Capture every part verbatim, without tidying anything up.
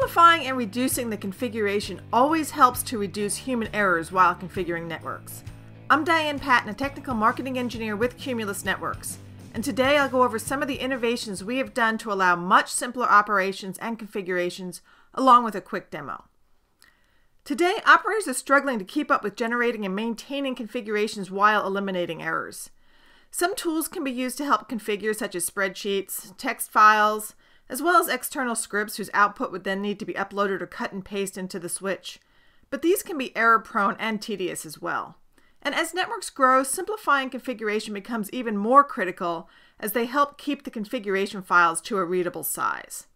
Simplifying and reducing the configuration always helps to reduce human errors while configuring networks. I'm Diane Patton, a technical marketing engineer with Cumulus Networks, and today I'll go over some of the innovations we have done to allow much simpler operations and configurations, along with a quick demo. Today, operators are struggling to keep up with generating and maintaining configurations while eliminating errors. Some tools can be used to help configure, such as spreadsheets, text files, as well as external scripts whose output would then need to be uploaded or cut and paste into the switch. But these can be error-prone and tedious as well. And as networks grow, simplifying configuration becomes even more critical as they help keep the configuration files to a readable size.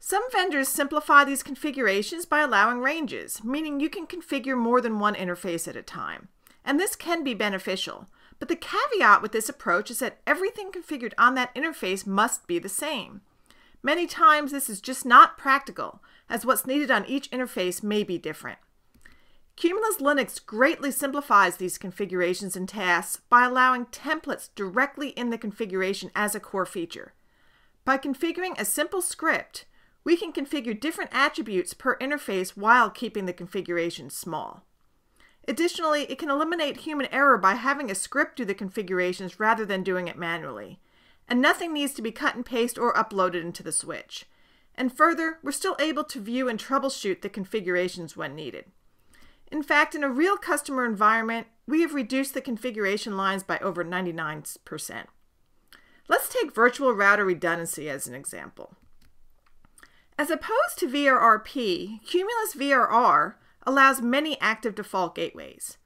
Some vendors simplify these configurations by allowing ranges, meaning you can configure more than one interface at a time. And this can be beneficial, but the caveat with this approach is that everything configured on that interface must be the same. Many times this is just not practical, as what's needed on each interface may be different. Cumulus Linux greatly simplifies these configurations and tasks by allowing templates directly in the configuration as a core feature. By configuring a simple script, we can configure different attributes per interface while keeping the configuration small. Additionally, it can eliminate human error by having a script do the configurations rather than doing it manually. And nothing needs to be cut and pasted or uploaded into the switch. And further, we're still able to view and troubleshoot the configurations when needed. In fact, in a real customer environment, we have reduced the configuration lines by over ninety-nine percent. Let's take virtual router redundancy as an example. As opposed to V R R P, Cumulus V R R allows many active default gateways.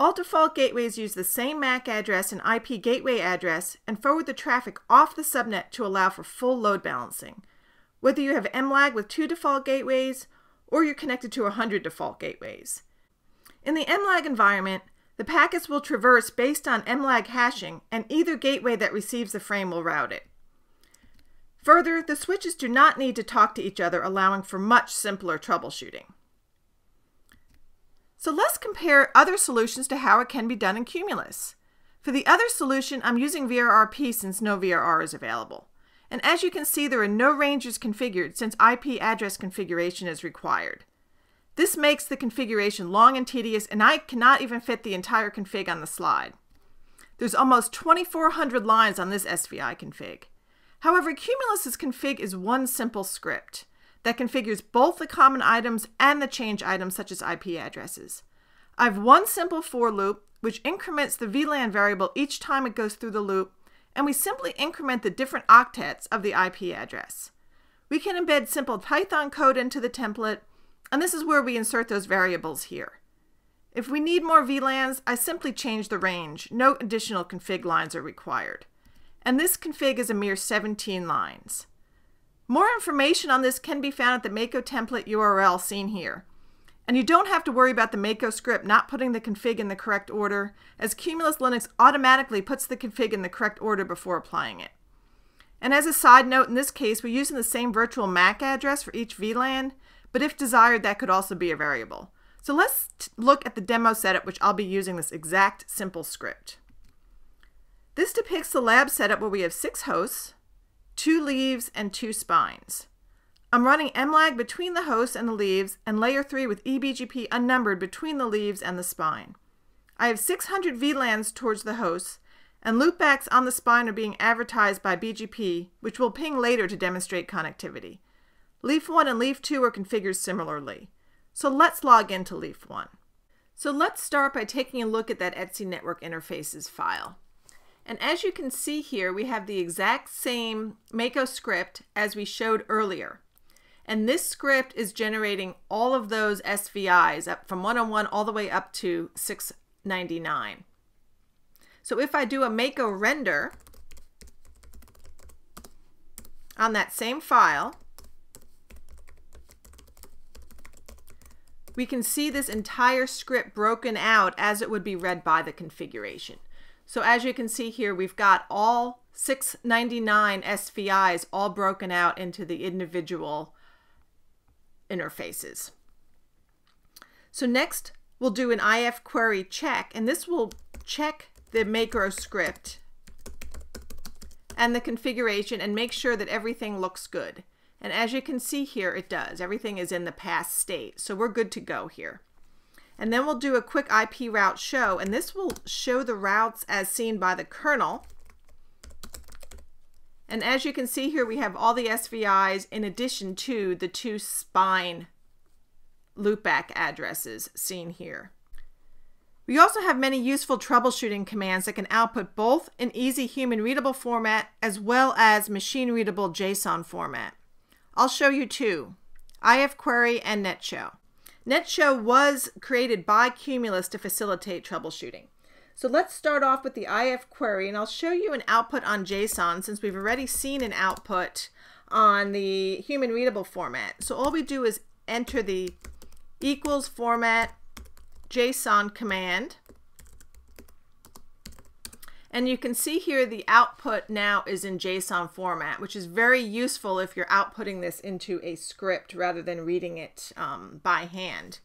All default gateways use the same M A C address and I P gateway address and forward the traffic off the subnet to allow for full load balancing. Whether you have M lag with two default gateways or you're connected to one hundred default gateways. In the M lag environment, the packets will traverse based on M lag hashing, and either gateway that receives the frame will route it. Further, the switches do not need to talk to each other, allowing for much simpler troubleshooting. So let's compare other solutions to how it can be done in Cumulus. For the other solution, I'm using V R R P since no V R R is available. And as you can see, there are no ranges configured since I P address configuration is required. This makes the configuration long and tedious, and I cannot even fit the entire config on the slide. There's almost twenty-four hundred lines on this S V I config. However, Cumulus's config is one simple script that configures both the common items and the change items, such as I P addresses. I have one simple for loop, which increments the V LAN variable each time it goes through the loop, and we simply increment the different octets of the I P address. We can embed simple Python code into the template, and this is where we insert those variables here. If we need more V LANs, I simply change the range. No additional config lines are required. And this config is a mere seventeen lines. More information on this can be found at the Mako template U R L seen here. And you don't have to worry about the Mako script not putting the config in the correct order, as Cumulus Linux automatically puts the config in the correct order before applying it. And as a side note, in this case, we're using the same virtual M A C address for each V LAN, but if desired, that could also be a variable. So let's look at the demo setup, which I'll be using this exact simple script. This depicts the lab setup where we have six hosts, two leaves, and two spines. I'm running M lag between the hosts and the leaves, and layer three with E B G P unnumbered between the leaves and the spine. I have six hundred V LANs towards the hosts, and loopbacks on the spine are being advertised by B G P, which we'll ping later to demonstrate connectivity. Leaf one and Leaf two are configured similarly. So let's log into Leaf one. So let's start by taking a look at that Etsy Network Interfaces file. And as you can see here, we have the exact same Mako script as we showed earlier. And this script is generating all of those S V Is up from one oh one all the way up to six ninety-nine. So if I do a Mako render on that same file, we can see this entire script broken out as it would be read by the configuration. So as you can see here, we've got all six ninety-nine S V Is all broken out into the individual interfaces. So next, we'll do an ifQuery check, and this will check the Mako script and the configuration and make sure that everything looks good. And as you can see here, it does. Everything is in the past state. So we're good to go here. And then we'll do a quick I P route show, and this will show the routes as seen by the kernel. And as you can see here, we have all the S V Is in addition to the two spine loopback addresses seen here. We also have many useful troubleshooting commands that can output both in easy human readable format as well as machine readable JSON format. I'll show you two, ifQuery and NetShow. NetShow was created by Cumulus to facilitate troubleshooting. So let's start off with the ifQuery, and I'll show you an output on JSON since we've already seen an output on the human readable format. So all we do is enter the equals format JSON command, and you can see here the output now is in JSON format, which is very useful if you're outputting this into a script rather than reading it um, by hand.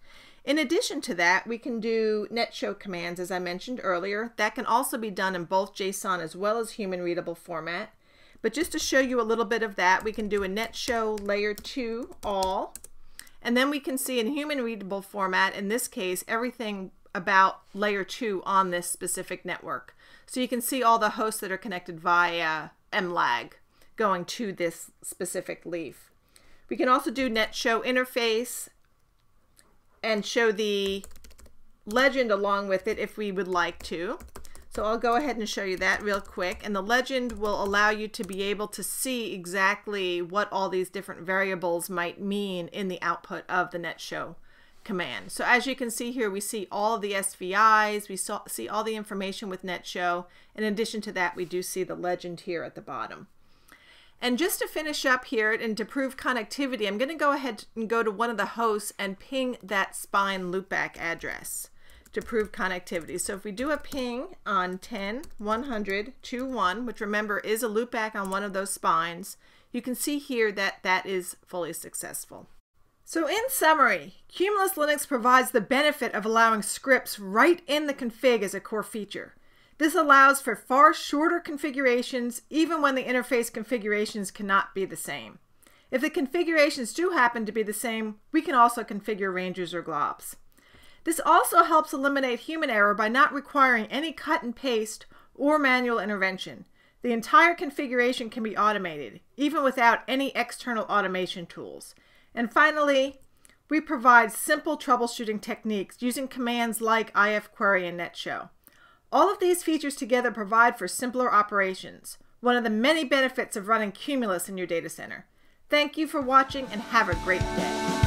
In addition to that, we can do NetShow commands, as I mentioned earlier. That can also be done in both JSON as well as human readable format. But just to show you a little bit of that, we can do a NetShow layer two all, and then we can see in human readable format, in this case, everything about layer two on this specific network. So you can see all the hosts that are connected via M lag going to this specific leaf. We can also do NetShow interface and show the legend along with it if we would like to. So I'll go ahead and show you that real quick. And the legend will allow you to be able to see exactly what all these different variables might mean in the output of the NetShow command. So as you can see here, we see all of the S V Is, we saw, see all the information with NetShow. In addition to that, we do see the legend here at the bottom. And just to finish up here and to prove connectivity, I'm going to go ahead and go to one of the hosts and ping that spine loopback address to prove connectivity. So if we do a ping on ten one hundred two one, which remember is a loopback on one of those spines, you can see here that that is fully successful. So in summary, Cumulus Linux provides the benefit of allowing scripts right in the config as a core feature. This allows for far shorter configurations, even when the interface configurations cannot be the same. If the configurations do happen to be the same, we can also configure rangers or globs. This also helps eliminate human error by not requiring any cut and paste or manual intervention. The entire configuration can be automated, even without any external automation tools. And finally, we provide simple troubleshooting techniques using commands like ifQuery and NetShow. All of these features together provide for simpler operations, one of the many benefits of running Cumulus in your data center. Thank you for watching and have a great day.